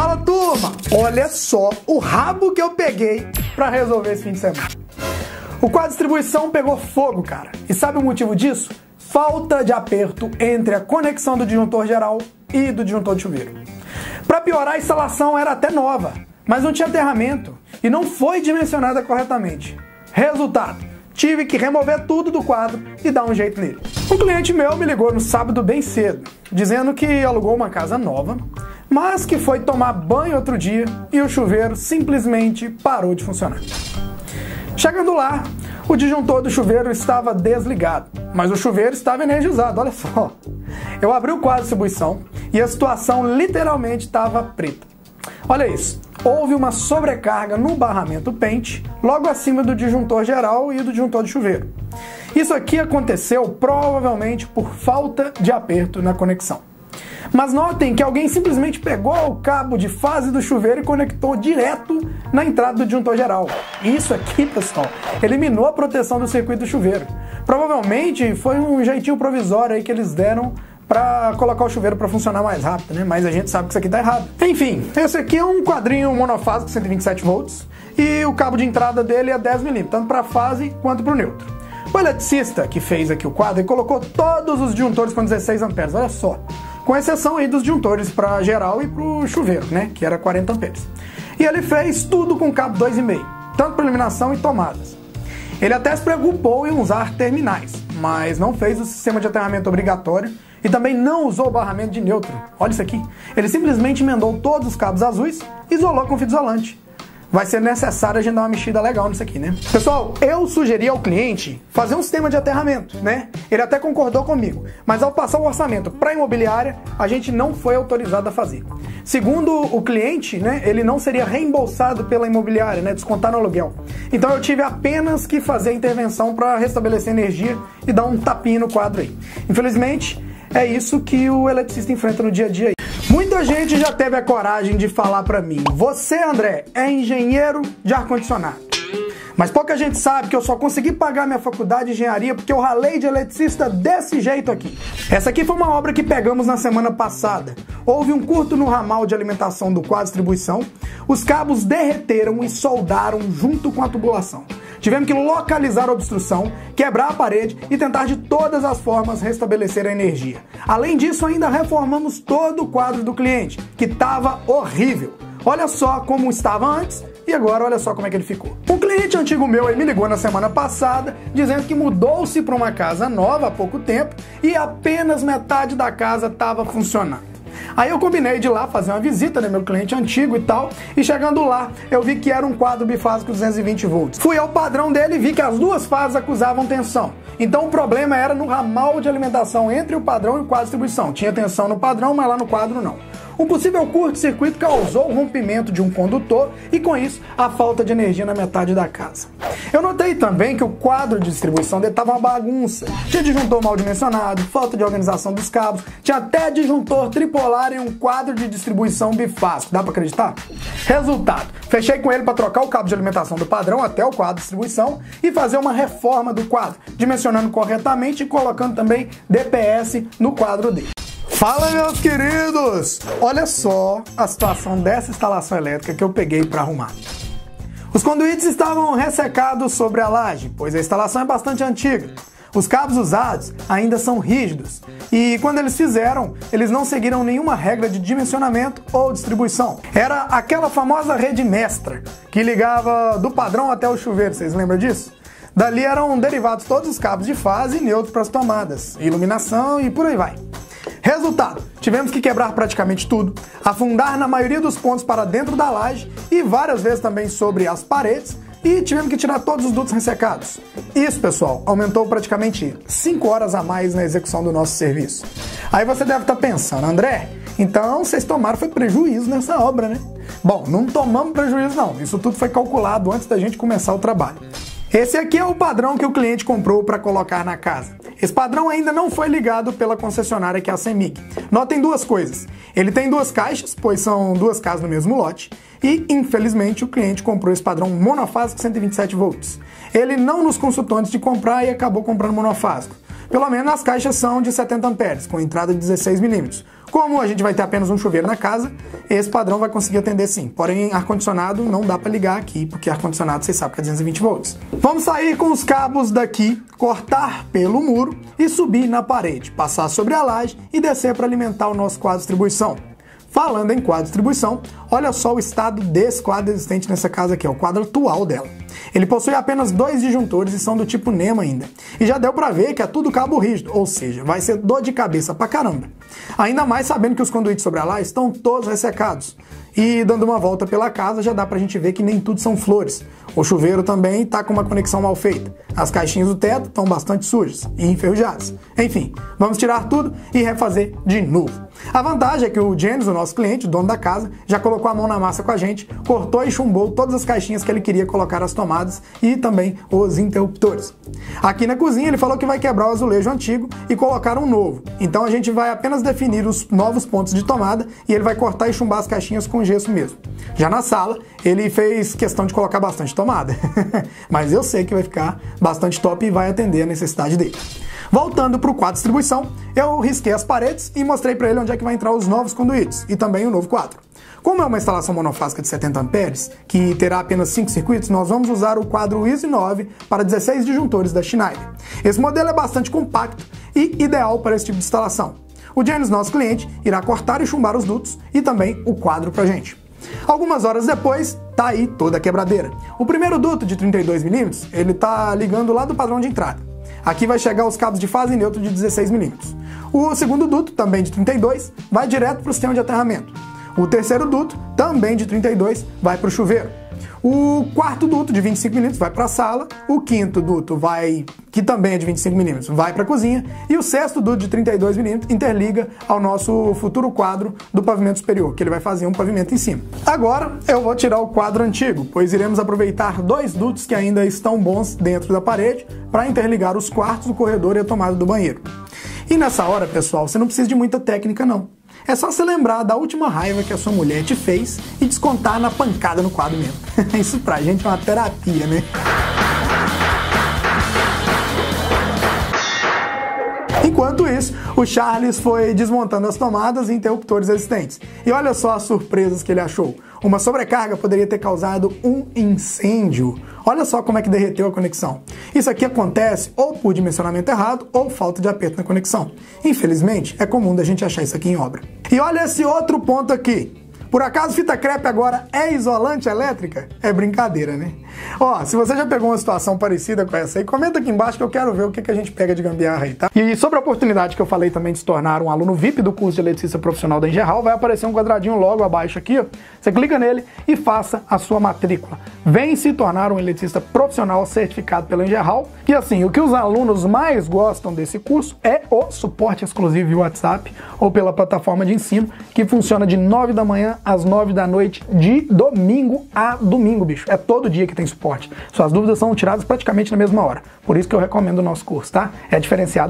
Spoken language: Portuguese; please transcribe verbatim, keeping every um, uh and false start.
Fala, turma! Olha só o rabo que eu peguei pra resolver esse fim de semana. O quadro distribuição pegou fogo, cara. E sabe o motivo disso? Falta de aperto entre a conexão do disjuntor geral e do disjuntor de chuveiro. Pra piorar, a instalação era até nova, mas não tinha aterramento e não foi dimensionada corretamente. Resultado, tive que remover tudo do quadro e dar um jeito nele. Um cliente meu me ligou no sábado bem cedo, dizendo que alugou uma casa nova, mas que foi tomar banho outro dia e o chuveiro simplesmente parou de funcionar. Chegando lá, o disjuntor do chuveiro estava desligado, mas o chuveiro estava energizado, olha só. Eu abri o quadro de distribuição e a situação literalmente estava preta. Olha isso, houve uma sobrecarga no barramento pente, logo acima do disjuntor geral e do disjuntor de chuveiro. Isso aqui aconteceu provavelmente por falta de aperto na conexão. Mas notem que alguém simplesmente pegou o cabo de fase do chuveiro e conectou direto na entrada do disjuntor geral. Isso aqui, pessoal, eliminou a proteção do circuito do chuveiro. Provavelmente foi um jeitinho provisório aí que eles deram para colocar o chuveiro para funcionar mais rápido, né? Mas a gente sabe que isso aqui tá errado. Enfim, esse aqui é um quadrinho monofásico cento e vinte e sete volts e o cabo de entrada dele é dez milímetros, tanto para a fase quanto para o neutro. O eletricista que fez aqui o quadro e colocou todos os disjuntores com dezesseis amperes, olha só, com exceção aí dos disjuntores para geral e para o chuveiro, né, que era quarenta amperes. E ele fez tudo com cabo dois e meio, tanto para iluminação e tomadas. Ele até se preocupou em usar terminais, mas não fez o sistema de aterramento obrigatório e também não usou o barramento de neutro. Olha isso aqui, ele simplesmente emendou todos os cabos azuis e isolou com fita isolante. Vai ser necessário a gente dar uma mexida legal nisso aqui, né? Pessoal, eu sugeri ao cliente fazer um sistema de aterramento, né? Ele até concordou comigo, mas ao passar o orçamento para a imobiliária, a gente não foi autorizado a fazer. Segundo o cliente, né, ele não seria reembolsado pela imobiliária, né, descontar no aluguel. Então eu tive apenas que fazer a intervenção para restabelecer energia e dar um tapinho no quadro aí. Infelizmente, é isso que o eletricista enfrenta no dia a dia aí. Muita gente já teve a coragem de falar pra mim: você, André, é engenheiro de ar-condicionado. Mas pouca gente sabe que eu só consegui pagar minha faculdade de engenharia porque eu ralei de eletricista desse jeito aqui. Essa aqui foi uma obra que pegamos na semana passada. Houve um curto no ramal de alimentação do quadro distribuição. Os cabos derreteram e soldaram junto com a tubulação. Tivemos que localizar a obstrução, quebrar a parede e tentar de todas as formas restabelecer a energia. Além disso, ainda reformamos todo o quadro do cliente, que estava horrível. Olha só como estava antes e agora olha só como é que ele ficou. Um cliente antigo meu me ligou na semana passada dizendo que mudou-se para uma casa nova há pouco tempo e apenas metade da casa estava funcionando. Aí eu combinei de ir lá fazer uma visita, né, meu cliente antigo e tal, e chegando lá eu vi que era um quadro bifásico duzentos e vinte volts. Fui ao padrão dele e vi que as duas fases acusavam tensão. Então o problema era no ramal de alimentação entre o padrão e o quadro de distribuição. Tinha tensão no padrão, mas lá no quadro não. Um possível curto-circuito causou o rompimento de um condutor e, com isso, a falta de energia na metade da casa. Eu notei também que o quadro de distribuição dele estava uma bagunça. Tinha disjuntor mal dimensionado, falta de organização dos cabos, tinha até disjuntor tripolar em um quadro de distribuição bifásico. Dá pra acreditar? Resultado, fechei com ele para trocar o cabo de alimentação do padrão até o quadro de distribuição e fazer uma reforma do quadro, dimensionando corretamente e colocando também D P S no quadro dele. Fala, meus queridos! Olha só a situação dessa instalação elétrica que eu peguei para arrumar. Os conduítes estavam ressecados sobre a laje, pois a instalação é bastante antiga. Os cabos usados ainda são rígidos e, quando eles fizeram, eles não seguiram nenhuma regra de dimensionamento ou distribuição. Era aquela famosa rede mestra que ligava do padrão até o chuveiro, vocês lembram disso? Dali eram derivados todos os cabos de fase e neutro para as tomadas, iluminação e por aí vai. Resultado, tivemos que quebrar praticamente tudo, afundar na maioria dos pontos para dentro da laje e várias vezes também sobre as paredes e tivemos que tirar todos os dutos ressecados. Isso, pessoal, aumentou praticamente cinco horas a mais na execução do nosso serviço. Aí você deve estar pensando: André, então vocês tomaram foi prejuízo nessa obra, né? Bom, não tomamos prejuízo não, isso tudo foi calculado antes da gente começar o trabalho. Esse aqui é o padrão que o cliente comprou para colocar na casa. Esse padrão ainda não foi ligado pela concessionária, que é a Cemig. Notem duas coisas. Ele tem duas caixas, pois são duas casas no mesmo lote. E, infelizmente, o cliente comprou esse padrão monofásico cento e vinte e sete volts. Ele não nos consultou antes de comprar e acabou comprando monofásico. Pelo menos as caixas são de setenta amperes, com entrada de dezesseis milímetros. Como a gente vai ter apenas um chuveiro na casa, esse padrão vai conseguir atender sim. Porém, ar-condicionado não dá para ligar aqui, porque ar-condicionado vocês sabem que é duzentos e vinte volts. Vamos sair com os cabos daqui, cortar pelo muro e subir na parede, passar sobre a laje e descer para alimentar o nosso quadro de distribuição. Falando em quadro de distribuição, olha só o estado desse quadro existente nessa casa aqui, é o quadro atual dela. Ele possui apenas dois disjuntores e são do tipo NEMA ainda. E já deu pra ver que é tudo cabo rígido, ou seja, vai ser dor de cabeça pra caramba. Ainda mais sabendo que os conduítes sobre a laje estão todos ressecados. E dando uma volta pela casa já dá pra gente ver que nem tudo são flores. O chuveiro também tá com uma conexão mal feita. As caixinhas do teto estão bastante sujas e enferrujadas. Enfim, vamos tirar tudo e refazer de novo. A vantagem é que o James, o nosso cliente, o dono da casa, já colocou a mão na massa com a gente, cortou e chumbou todas as caixinhas que ele queria colocar as tomadas e também os interruptores. Aqui na cozinha ele falou que vai quebrar o azulejo antigo e colocar um novo, então a gente vai apenas definir os novos pontos de tomada e ele vai cortar e chumbar as caixinhas com gesso mesmo. Já na sala ele fez questão de colocar bastante tomada, mas eu sei que vai ficar bastante top e vai atender a necessidade dele. Voltando para o quadro de distribuição, eu risquei as paredes e mostrei para ele onde é que vai entrar os novos conduítes e também o novo quadro. Como é uma instalação monofásica de setenta amperes, que terá apenas cinco circuitos, nós vamos usar o quadro Easy nove para dezesseis disjuntores da Schneider. Esse modelo é bastante compacto e ideal para esse tipo de instalação. O James, nosso cliente, irá cortar e chumbar os dutos e também o quadro para a gente. Algumas horas depois, tá aí toda a quebradeira. O primeiro duto de trinta e dois milímetros, ele tá ligando lá do padrão de entrada. Aqui vai chegar os cabos de fase neutra de dezesseis milímetros. O segundo duto, também de trinta e dois, vai direto para o sistema de aterramento. O terceiro duto, também de trinta e dois, vai para o chuveiro. O quarto duto, de vinte e cinco milímetros, vai para a sala. O quinto duto, vai, que também é de vinte e cinco milímetros, vai para a cozinha. E o sexto duto, de trinta e dois milímetros, interliga ao nosso futuro quadro do pavimento superior, que ele vai fazer um pavimento em cima. Agora eu vou tirar o quadro antigo, pois iremos aproveitar dois dutos que ainda estão bons dentro da parede para interligar os quartos, o corredor e a tomada do banheiro. E nessa hora, pessoal, você não precisa de muita técnica, não. É só se lembrar da última raiva que a sua mulher te fez e descontar na pancada no quadro mesmo. Isso pra gente é uma terapia, né? Enquanto isso, o Charles foi desmontando as tomadas e interruptores existentes. E olha só as surpresas que ele achou. Uma sobrecarga poderia ter causado um incêndio. Olha só como é que derreteu a conexão. Isso aqui acontece ou por dimensionamento errado ou falta de aperto na conexão. Infelizmente, é comum da gente achar isso aqui em obra. E olha esse outro ponto aqui. Por acaso fita crepe agora é isolante elétrica? É brincadeira, né? Ó, se você já pegou uma situação parecida com essa aí, comenta aqui embaixo que eu quero ver o que, que a gente pega de gambiarra aí, tá? E sobre a oportunidade que eu falei também de se tornar um aluno V I P do curso de eletricista profissional da Engehall, vai aparecer um quadradinho logo abaixo aqui, ó. Você clica nele e faça a sua matrícula. Vem se tornar um eletricista profissional certificado pela Engehall. E assim, o que os alunos mais gostam desse curso é o suporte exclusivo via WhatsApp ou pela plataforma de ensino, que funciona de nove da manhã às nove da noite, de domingo a domingo, bicho. É todo dia que tem suporte. Suas dúvidas são tiradas praticamente na mesma hora. Por isso que eu recomendo o nosso curso, tá? É diferenciado.